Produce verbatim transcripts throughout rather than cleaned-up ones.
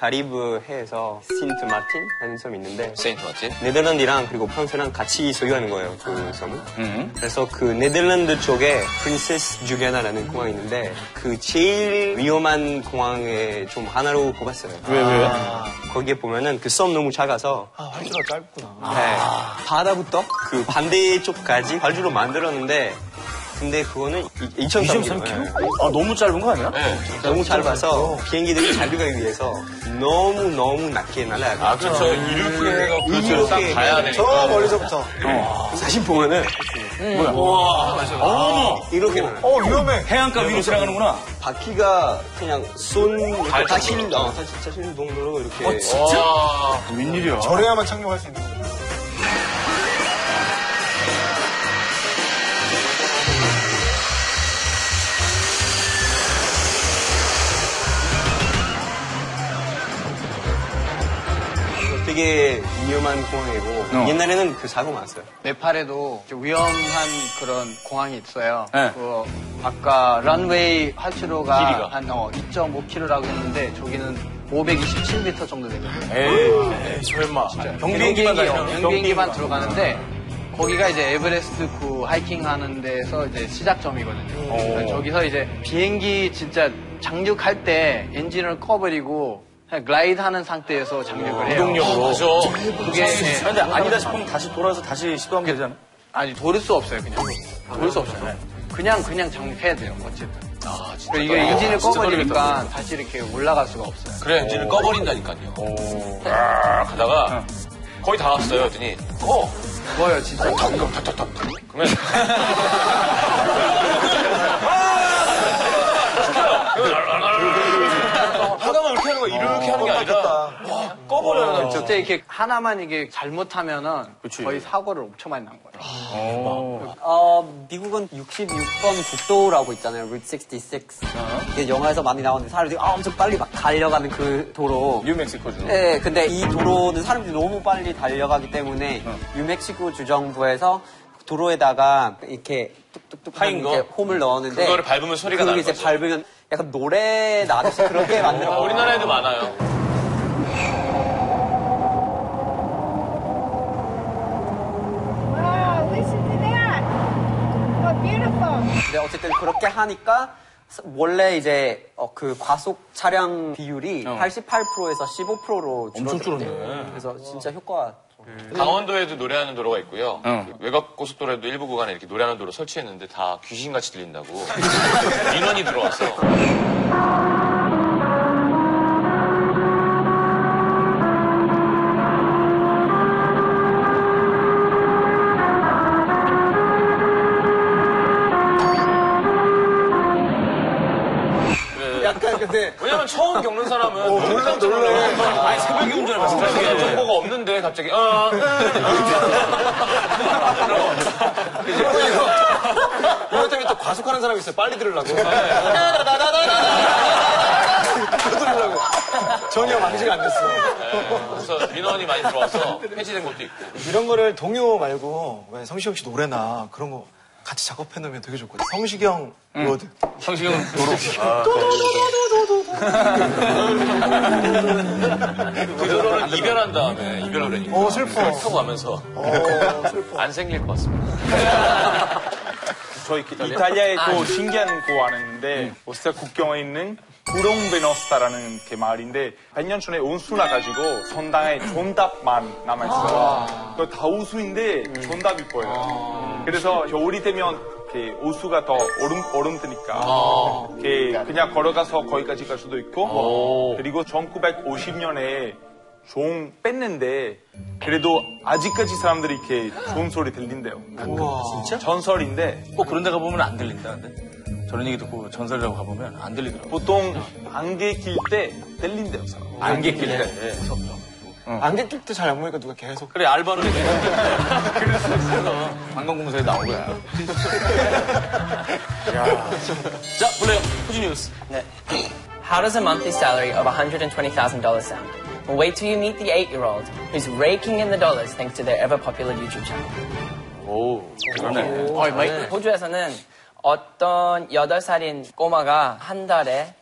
카리브 해에서 신트 마틴 하는 섬이 있는데 세인트 마틴? 네덜란드랑 그리고 프랑스랑 같이 소유하는 거예요, 그 섬은. 음. 그래서 그 네덜란드 쪽에 프린세스 주리아나라는 공항이 있는데 그 제일 위험한 공항에 좀 하나로 꼽았어요. 아. 왜, 왜? 거기에 보면은 그 섬 너무 작아서 아, 활주로가 짧구나. 네. 아. 바다부터 그 반대쪽까지 활주로 만들었는데 근데 그거는 이점삼 킬로미터? 네. 아, 너무 짧은 거 아니야? 네. 너무 짧아서 비행기들이 자유가기 위해서 너무너무 낮게 날아야 돼요. 아, 그렇죠. 이렇게 해서 그렇죠. 딱 가야 되니까. 저 멀리서부터. 어. 사진 보면은. 음. 뭐야? 우와. 어, 이렇게 날아요. 어, 위험해. 해안가 위로 지나가는구나. 바퀴가 그냥 손, 사실, 어, 사실 동도로 이렇게. 어, 진짜? 와. 웬일이야. 저래야만 착륙할 수 있는 거야. 되게 위험한 공항이고 어. 옛날에는 그 사고 많았어요. 네팔에도 위험한 그런 공항이 있어요. 네. 그 아까 런웨이 활주로가 한 어, 이점오 킬로미터라고 했는데 저기는 오백이십칠 미터 정도 되거든요. 에이, 에이 설마. 경비행기만 경비행기만 들어가는데 거기가 이제 에베레스트 그 하이킹 하는 데서 이제 시작점이거든요. 그러니까 저기서 이제 비행기 진짜 착륙할 때 엔진을 꺼버리고 글라이드 하는 상태에서 장력을 해요. 무동력으로. 그죠. 그게. 네. 근데 아니다 싶으면 다시 돌아서 다시 시도하면 그, 되잖아. 아니, 돌을 수 없어요, 그냥. 돌을 수 없어요. 네. 그냥, 그냥 장력해야 돼요, 어쨌든. 아, 진짜. 그러니까 이게 아, 엔진을 꺼버리니까 다시 이렇게 올라갈 수가 없어요. 그래, 엔진을 꺼버린다니까요. 오. 가다가 응. 거의 다 왔어요, 그랬더니. 꺼! 꺼요, 진짜. 탁, 탁, 탁, 탁. 그러면. 이렇게 하는 게 아니라 와, 꺼버려요. 진짜 이렇게 하나만 이게 잘못하면은 그치. 거의 사고를 엄청 많이 난 거예요. 아, 어, 미국은 육십육 번 국도라고 있잖아요. 루트 육십육. 아. 이게 영화에서 많이 나오는데 사람들이 아, 엄청 빨리 막 달려가는 그 도로. 뉴멕시코주. 네, 근데 이 도로는 사람들이 너무 빨리 달려가기 때문에 어. 뉴멕시코주 정부에서 도로에다가 이렇게 뚝뚝뚝 파인 거 홈을 넣었는데 그거를 밟으면 소리가 나는 거죠. 그걸 이제 밟으면 약간 노래 나듯이 그렇게 만들어. 어, 우리나라에도 많아요. Wow, listen to that. How beautiful. 근데 어쨌든 그렇게 하니까 원래 이제 어, 그 과속 차량 비율이 어. 팔십팔 퍼센트에서 십오 퍼센트로 줄어들었대요. 그래서 진짜 효과가. 음. 강원도에도 노래하는 도로가 있고요. 어. 외곽 고속도로에도 일부 구간에 이렇게 노래하는 도로 설치했는데 다 귀신같이 들린다고 민원이 들어왔어. 약간 근데 왜냐면 처음 겪는 사람은 놀란 놀래. 아니 새벽에 운전을 봤을 때 정보가 없는데 갑자기 어. 이거 때문에 또 과속하는 사람이 있어요. 빨리 들으려고. 들으려고. 전혀 완치가 안 됐어. 그래서 민원이 많이 들어와서 폐지된 것도 있고. 이런 거를 동요 말고 왜 성시경 씨 노래나 그런 거. 같이 작업해 놓으면 되게 좋거든. 성시경 응. 로드. 성시경 도로. 그 도로는 이별한 다음에 이별을 하니까. 어 슬퍼. 타고 가면서. 어 슬퍼. 안 생길 것 같습니다. 저희 이탈리아에 또 신기한 거 왔는데 오스트리아 국경에 있는 구롱베노스타라는 게 말인데 백 년 전에 온수 나가지고 선당에 존답만 남아있어요. 아 다 오수인데 음. 존답이 보여요. 아 그래서 겨울이 되면 이렇게 오수가 더 얼음, 얼음 뜨니까 아 이렇게 그냥 걸어가서 거기까지 갈 수도 있고 그리고 천구백오십 년에 종 뺐는데 그래도 아직까지 사람들이 이렇게 좋은 소리 들린대요. 우와. 진짜? 전설인데 꼭 그런 데 가보면 안 들린다는데? 저런 얘기 듣고 전설이라고 가보면 안 들리더라고요. 보통 안개 낄 때 들린대요. 안개 낄 때. 안개 낄 때 잘 안 보니까 누가 계속. 그래, 알바로. 그럴 수 있어. 관광공사에 나온 거야. 자, 볼래요. 호주 뉴스. 네. How does a monthly salary of one hundred twenty thousand dollars sound? Well, wait till you meet the eight-year-old who's raking in the dollars thanks to their ever-popular YouTube channel. 오, 그러네. 호주에서는 어떤 여덟 살인 꼬마가 한 달에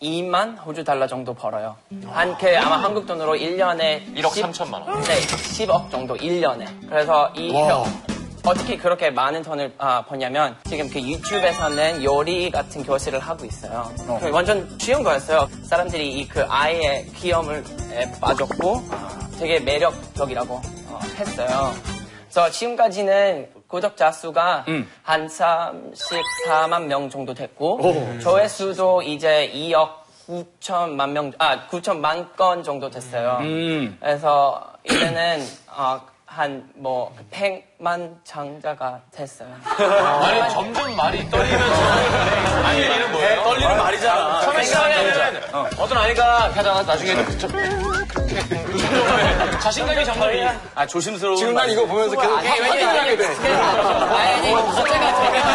이만 호주 달러 정도 벌어요. 한캐 아마 한국 돈으로 일 년에 일억 삼천만 원. 네, 십억 정도 일 년에. 그래서 이 형, 어떻게 그렇게 많은 돈을 아, 버냐면 지금 그 유튜브에서는 요리 같은 교실을 하고 있어요. 어. 완전 쉬운 거였어요. 사람들이 이 그 아이의 귀염을 빠졌고 되게 매력적이라고 어, 했어요. 그래서 지금까지는 구독자 수가 음. 한 삼십사만 명 정도 됐고 오. 조회수도 이제 이억 구천만 명, 아 구천만 건 정도 됐어요. 음. 그래서 이제는 어, 한 뭐 백만 장자가 됐어요. 아니 어. 점점 말이 떨리면서 아니 얘는 뭐예요? 떨리는 말이잖아. 처음에 시작하면 어떤 아이가 하다가 나중에 그쵸. 자신감이 정말 아 조심스러워. 지금 난 이거 보면서 계속 게임을 하게 돼. 아니 제가 제가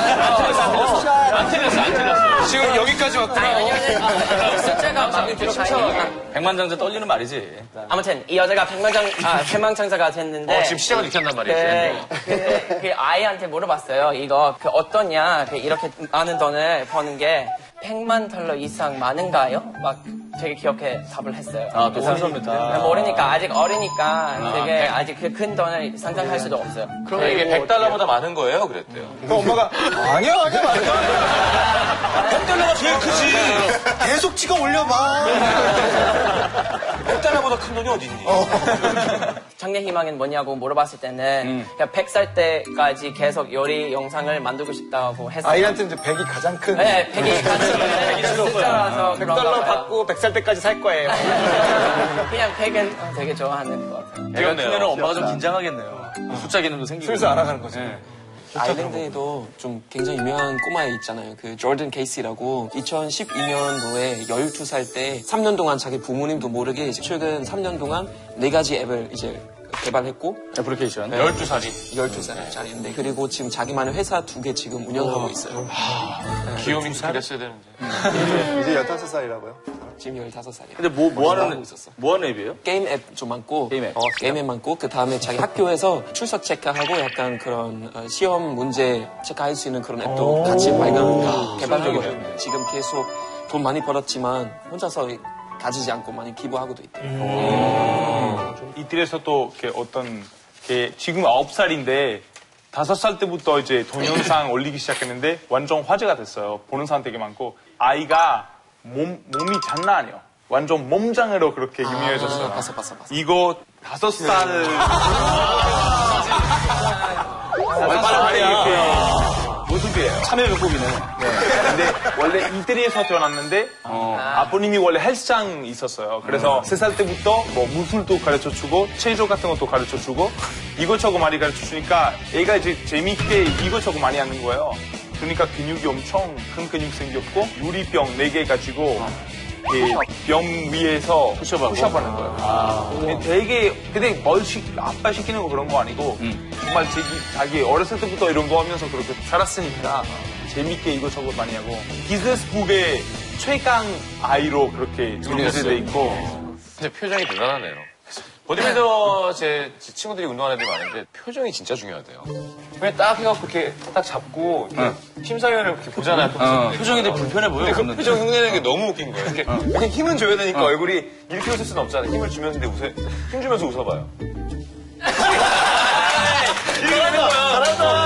안 틀렸어 안 틀렸어. 지금 여기까지 왔구나. 숫자가 방금 들어가요. 백만장자 떨리는 말이지. 아무튼 이 여자가 백만장 아 백만장자가 됐는데. 지금 시작을 이렇게 한단 말이에요. 그, 그 아이한테 물어봤어요. 이거 그 어떠냐? 그 이렇게 많은 돈을 버는 게 백만 달러 이상 많은가요? 막 되게 귀엽게 답을 했어요. 아, 또 모릅니다. 모르니까 아직 어리니까 아, 되게 백... 아직 그 큰 돈을 상상할 수도 없어요. 그럼 이게 백 달러보다 많은 거예요? 그랬대요. 그럼 엄마가 아니야, 아니야, 아니야. 백 달러가 제일 크지. 계속 찍어 올려봐. 백 달러보다 큰 돈이 어디 있니? 장래 희망은 뭐냐고 물어봤을 때는 음. 그냥 백 살 때까지 계속 요리 영상을 만들고 싶다고 했어요. 아이한테는 이제 백이 가장 큰. 네, 백이 가장 큰 숫자라서 그런 거예요. 백 달러 받고 백 살 때까지 살 거예요. 그냥 백은 되게 좋아하는 것 같아요. 백은 크면 엄마가 좀 긴장하겠네요. 숫자 개념도 생기고. 슬슬 알아가는 거죠. 네. 아일랜드에도 좀 굉장히 유명한 꼬마 있잖아요. 그 조던 케이시라고 이천십이 년도에 열두 살 때 삼 년 동안 자기 부모님도 모르게 이제 최근 삼 년 동안 네 가지 앱을 이제 개발했고 애플리케이션 네. 열두 살이 열두 살짜리인데 네. 그리고 지금 자기만의 회사 두 개 지금 운영하고 오, 있어요. 귀여운 네. 그랬어야 되는데. 이제 열다섯 살이라고요? 지금 열다섯 살이에요. 근데 뭐 뭐 하는 뭐 하는 앱이에요? 게임 앱 좀 많고 게임 앱 어, 게임 앱 많고 그 다음에 자기 학교에서 출석 체크하고 약간 그런 어, 시험 문제 체크할 수 있는 그런 앱도 같이 발견 개발하고 있어요. 지금 계속 돈 많이 벌었지만 혼자서 가지지 않고 많이 기부하고도 있대요. 음. 이들에서 또 어떤 게 지금 아홉 살인데 다섯 살 때부터 이제 동영상 올리기 시작했는데 완전 화제가 됐어요. 보는 사람 되게 많고 아이가 몸, 몸이 장난 아니에요. 완전 몸장으로 그렇게 유명해졌어요. 아, 봤어, 봤어, 봤어. 이거 다섯 살... 다섯 살 이렇게... 모습이에요. 참외배꼽이네. 네. 근데 원래 이태리에서 태어났는데 어. 아버님이 원래 헬스장 있었어요. 그래서 음. 세 살 때부터 뭐 무술도 가르쳐주고 체조 같은 것도 가르쳐주고 이것저것 많이 가르쳐주니까 애가 이제 재밌게 이것저것 많이 하는 거예요. 그러니까 근육이 엄청 큰 근육 생겼고 유리병 네 개 가지고 병 위에서 푸셔업 하는 거예요. 아. 근데 되게 근데 뭘 시, 아빠 시키는 거 그런 거 아니고 음. 정말 자기, 자기 어렸을 때부터 이런 거 하면서 그렇게 살았으니까 재밌게 이것저것 많이 하고 기네스북의 최강 아이로 그렇게 등재돼 있고 근데 표정이 대단하네요. 보디빌더 제, 제 친구들이 운동하는 애들이 많은데 표정이 진짜 중요하대요. 그냥 딱 해갖고 이렇게 딱 잡고 응. 심사위원을 이렇게 보잖아요. 어, 표정이 되게 불편해 보여요. 근데 그 표정 흉내내는 게 너무 웃긴 거예요. 이렇게 어. 그냥 힘은 줘야 되니까 어. 얼굴이 이렇게 웃을 수는 없잖아요. 힘을 주면서 근데 웃어, 힘 주면서 웃어봐요. 잘한다, 잘한다.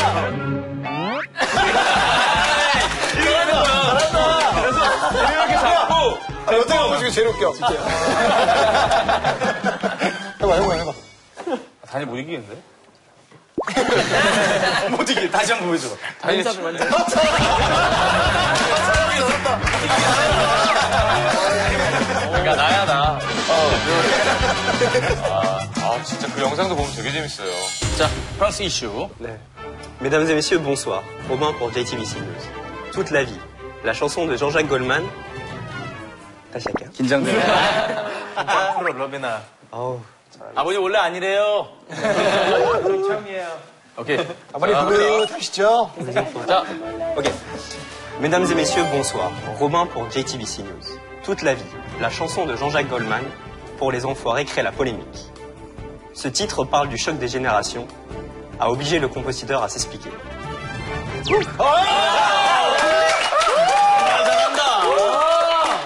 잘한다, 잘한다. 그래서 이렇게 잡고 아, 여태가 보시기 제일 웃겨. 진짜. 해봐, 해봐, 해봐. 아, 다니엘 못 이기겠는데? 못 이기겠는데? 다시 한번 보여줘봐. 다니엘 진짜. 아, 잘한다. 잘한다. 그러니까 나야, 나. 어, 아, 진짜 그 영상도 보면 되게 재밌어요. 자, 프랑스 이슈. 네. Mesdames et messieurs, bonsoir. Romain pour 제이티비씨 News. Toute la vie. La chanson de Jean-Jacques Goldman. 다시 할게요. 긴장되네. 진짜 프로 러비나. 아우. 아버님 원래 아니래요. 처음이에요. 오케이. 아버님 누구예요? 타시죠. 자, 오케이. Mesdames et messieurs, bonsoir. Romain pour 제이티비씨 News. Toute la vie. La chanson de Jean-Jacques Goldman pour les enfoirés crée la polémique. Ce titre parle du choc des générations, a obligé le compositeur à s'expliquer. 잘한다.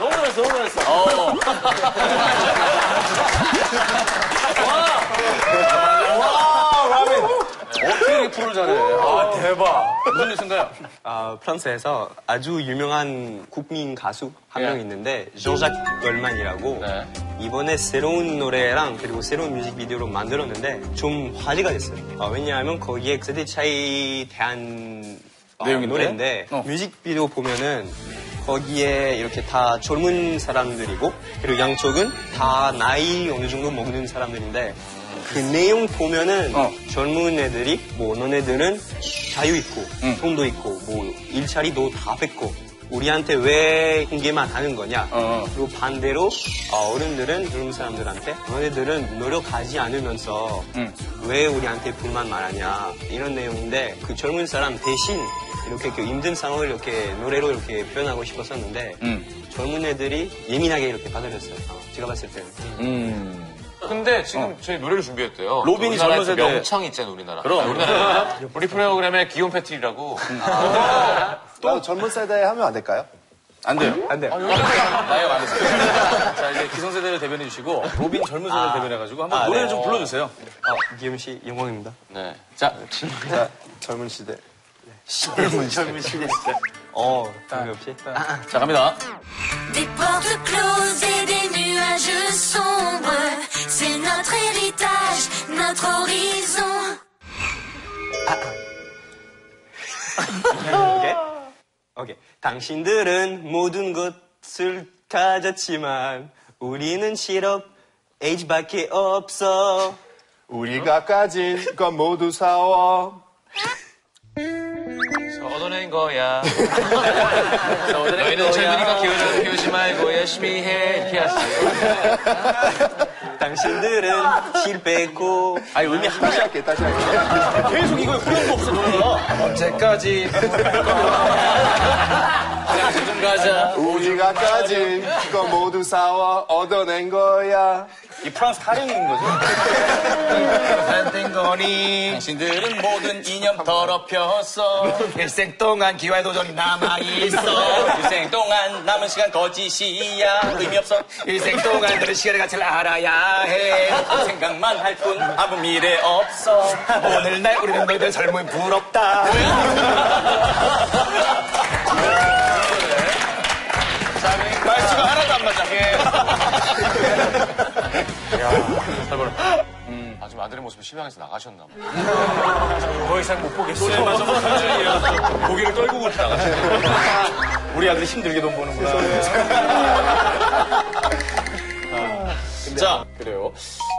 너무 잘했어. 소문이었어. 어. 와, 와, 로빈. 어떻게 이렇게 프로를 잘해? 아, 대박. 무슨 일인가요? 아, 프랑스에서 아주 유명한 국민 가수 한 명 있는데, 조작 걸만이라고. 네. 이번에 새로운 노래랑 그리고 새로운 뮤직비디오로 만들었는데, 좀 화제가 됐어요. 아, 왜냐하면 거기에 세대 차이에 대한 어, 노래인데, 어. 뮤직비디오 보면은, 거기에 이렇게 다 젊은 사람들이고, 그리고 양쪽은 다 나이 어느 정도 먹는 사람들인데, 그 내용 보면은 어. 젊은 애들이 뭐 너네들은 자유 있고 응. 돈도 있고 뭐 일자리도 다 뺏고 우리한테 왜 공개만 하는 거냐. 어. 그리고 반대로 어른들은 젊은 사람들한테 너네들은 노력하지 않으면서 응. 왜 우리한테 불만 말하냐 이런 내용인데, 그 젊은 사람 대신 이렇게 그 힘든 상황을 이렇게 노래로 이렇게 표현하고 싶었었는데 응. 젊은 애들이 예민하게 이렇게 받아줬어요. 제가 봤을 때는. 음. 근데 지금 어. 저희 노래를 준비했대요. 로빈이 젊은 세대 명창 있잖아요, 우리나라. 그럼. 우리나라. 우리 프로그램에 기욤 패트리라고. 아, 또 젊은 세대 하면 안 될까요? 안 돼요. 안 돼요. 나요 안 돼요. 자, 이제 기성 세대를 대변해 주시고 로빈 젊은 세대를 아. 대변해 가지고 한번 아, 노래를 네. 좀 불러 주세요. 아, 기욤 씨 영광입니다. 네. 자, 자 젊은 시대. 네. 젊은 젊은 시대 진짜. 어, 답이 없이. 아. 자, 갑니다. C'est notre héritage, notre horizon. 오케이? 오케이. 당신들은 모든 것을 가졌지만 우리는 시럽, 에이지밖에 없어. 우리가 가진 건 모두 사와. 서두른 거야. 너희는 젊은이가 기운을 키우지 말고 열심히 해. 이렇게 하세요. 당신들은 실패했고. 아니, 의미 한 다시 할게, 다시 할게. 계속 이거 후렴구 없어, 너희가. 언제까지. 좀 가자. 우리가까지 그거 모두 사와 얻어낸 거야. 이 프랑스 타령인 거죠. 산땡거니 당신들은 모든 이념 더럽혔어. 일생 동안 기와의 도전이 남아있어. 일생 동안 남은 시간 거짓이야. 의미 없어. 일생 동안 그런 시간의 가치를 알아야 해. 생각만 할 뿐 아무 미래 없어. 오늘날 우리는 너희들 젊음이 부럽다. 말투가 하나도 안 맞아. 야, 살벌. 음, 아주 아들의 모습이 심양에서 나가셨나 봐. 더 이상 못 보겠어요. 고개를 떨구고 나가셨네. 우리 아들이 힘들게 돈 버는구나. 아, 자, 그래요.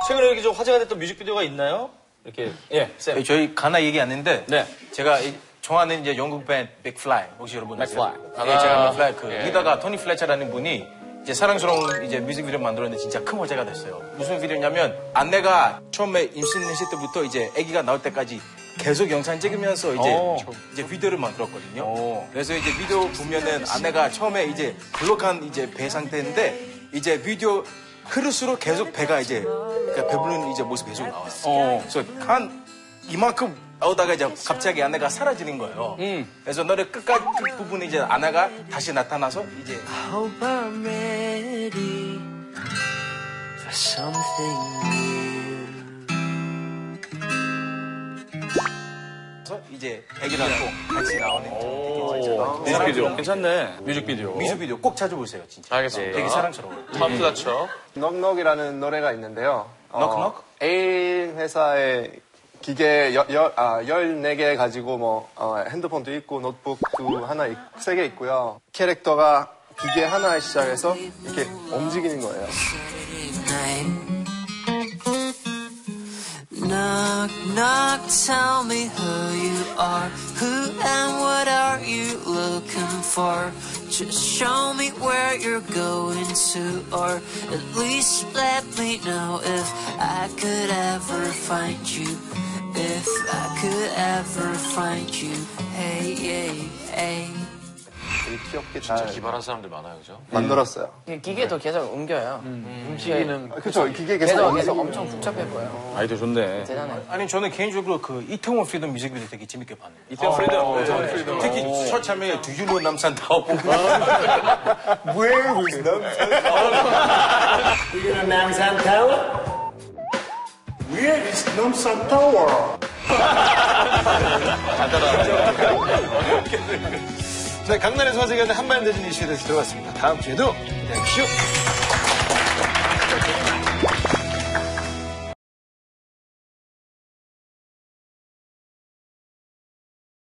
최근에 이렇게 좀 화제가 됐던 뮤직비디오가 있나요? 이렇게 예, 쌤. 저희 가나 얘기 안 했는데, 네, 제가. 이, 좋아하는 이제 영국 밴드 빅 플라이 혹시 여러분 아세요? 예, 제가 빅 플라이 그 예. 리더가 토니 플래처라는 분이 이제 사랑스러운 이제 뮤직비디오 만들었는데 진짜 큰 화제가 됐어요. 무슨 비디오냐면 아내가 처음에 임신했을 때부터 이제 아기가 나올 때까지 계속 영상 찍으면서 이제 오. 이제 비디오를 만들었거든요. 오. 그래서 이제 비디오 보면은 아내가 처음에 이제 블록한 이제 배 상태인데 이제 비디오 흐를수록 계속 배가 이제 그러니까 배부른 이제 모습 계속 나왔어. 어. 그래서 한 이만큼 오다가 이제 갑자기 아내가 사라지는 거예요. 음. 그래서 노래 끝까지 끝 부분에 이제 아내가 다시 나타나서 이제 I hope I'm ready for something new. 이제 애기랑 또 같이 나오는 뮤직비디오. 뮤직비디오 괜찮네. 뮤직비디오. 뮤직비디오 꼭 찾아보세요, 진짜. 알겠습니다. 되게 사랑스러워요. 팝스 같죠. 넉넉이라는 노래가 있는데요. 넉넉? 에일 회사의 기계 여, 여, 아, 열네 개 가지고 뭐 어, 핸드폰도 있고 노트북도 하나 세 개 있고요. 캐릭터가 기계 하나에 시작해서 이렇게 움직이는 거예요. Knock, knock, tell me who you are. Who and what are you looking for? Just show me where you're going to, or at least let me know if I could ever find you. If I could ever find you. Hey, hey, hey. 우리 취업기 진짜 다 기발한 사람들 많아요, 그죠? 만들었어요. 음. 기계도 계속 옮겨요. 음. 움직이는. 그렇죠. 기계 계속 옮겨서 엄청 복잡할 거예요. 아이디어 좋네. 대단해. 아니 저는 개인적으로 그 이태원 프리덤 뮤직비디오 되게 재밌게 봤는데. 이태원 프리덤. 특히 첫 참여에 Do you know 남산 타워. Where is 남산 타워? Do you know 남산 타워? Where is 남산 타워? 네, 강단에서 화제가 된 한반도의 이슈에 대해서 들어봤습니다. 다음 주에도 기대해 주시오.